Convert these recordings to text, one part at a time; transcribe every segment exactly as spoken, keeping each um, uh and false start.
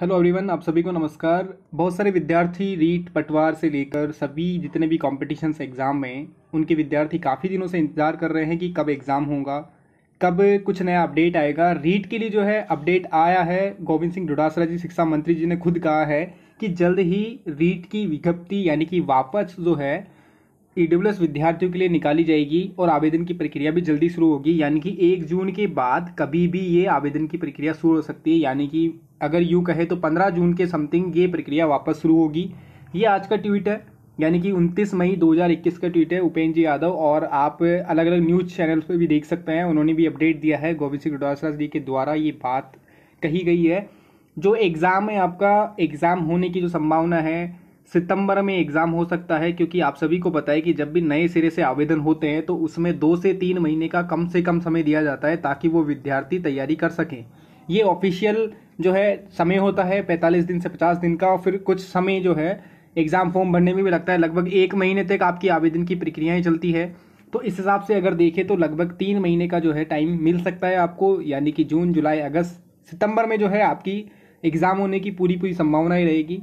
Hello everyone, आप सभी को नमस्कार। बहुत सारे विद्यार्थी रीट, पटवार से लेकर सभी जितने भी कॉम्पिटिशन्स एग्ज़ाम में उनके विद्यार्थी काफ़ी दिनों से इंतज़ार कर रहे हैं कि कब एग्ज़ाम होगा, कब कुछ नया अपडेट आएगा। रीट के लिए जो है अपडेट आया है, गोविंद सिंह डोटासरा जी, शिक्षा मंत्री जी ने खुद कहा है कि जल्द ही रीट की विज्ञप्ति यानी कि वापस जो है ई डब्ल्यू एस विद्यार्थियों के लिए निकाली जाएगी और आवेदन की प्रक्रिया भी जल्दी शुरू होगी। यानी कि एक जून के बाद कभी भी ये आवेदन की प्रक्रिया शुरू हो सकती है, यानी कि अगर यूँ कहे तो पंद्रह जून के समथिंग ये प्रक्रिया वापस शुरू होगी। ये आज का ट्वीट है, यानी कि उनतीस मई दो हज़ार इक्कीस का ट्वीट है उपेंद्र यादव, और आप अलग अलग न्यूज़ चैनल्स पे भी देख सकते हैं। उन्होंने भी अपडेट दिया है, गोविंद सिंह डोटासरा जी के द्वारा ये बात कही गई है। जो एग्ज़ाम है, आपका एग्ज़ाम होने की जो संभावना है, सितंबर में एग्ज़ाम हो सकता है, क्योंकि आप सभी को पता है कि जब भी नए सिरे से आवेदन होते हैं तो उसमें दो से तीन महीने का कम से कम समय दिया जाता है ताकि वो विद्यार्थी तैयारी कर सकें। ये ऑफिशियल जो है समय होता है पैंतालीस दिन से पचास दिन का, और फिर कुछ समय जो है एग्ज़ाम फॉर्म भरने में भी लगता है। लगभग एक महीने तक आपकी आवेदन की प्रक्रियाएं चलती है, तो इस हिसाब से अगर देखें तो लगभग तीन महीने का जो है टाइम मिल सकता है आपको, यानी कि जून, जुलाई, अगस्त, सितंबर में जो है आपकी एग्ज़ाम होने की पूरी पूरी संभावना ही रहेगी।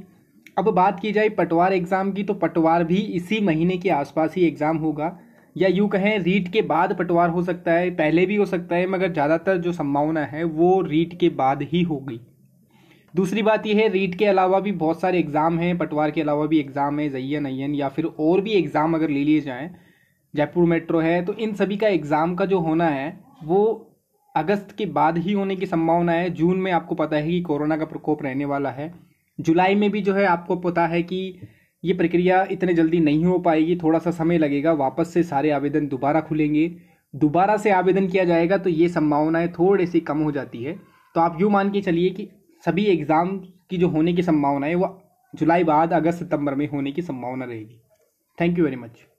अब बात की जाए पटवार एग्ज़ाम की, तो पटवार भी इसी महीने के आसपास ही एग्ज़ाम होगा, या यूँ कहें रीट के बाद पटवार हो सकता है, पहले भी हो सकता है, मगर ज़्यादातर जो संभावना है वो रीट के बाद ही होगी। दूसरी बात यह है, रीट के अलावा भी बहुत सारे एग्ज़ाम हैं, पटवार के अलावा भी एग्ज़ाम है, जैन अयन या फिर और भी एग्ज़ाम अगर ले लिए जाएँ, जयपुर मेट्रो है, तो इन सभी का एग्ज़ाम का जो होना है वो अगस्त के बाद ही होने की संभावना है। जून में आपको पता है कि कोरोना का प्रकोप रहने वाला है, जुलाई में भी जो है आपको पता है कि ये प्रक्रिया इतने जल्दी नहीं हो पाएगी, थोड़ा सा समय लगेगा, वापस से सारे आवेदन दोबारा खुलेंगे, दोबारा से आवेदन किया जाएगा, तो ये संभावनाएं थोड़ी सी कम हो जाती है। तो आप यूँ मान के चलिए कि सभी एग्ज़ाम की जो होने की संभावना है वह जुलाई बाद, अगस्त, सितंबर में होने की संभावना रहेगी। Thank you very much.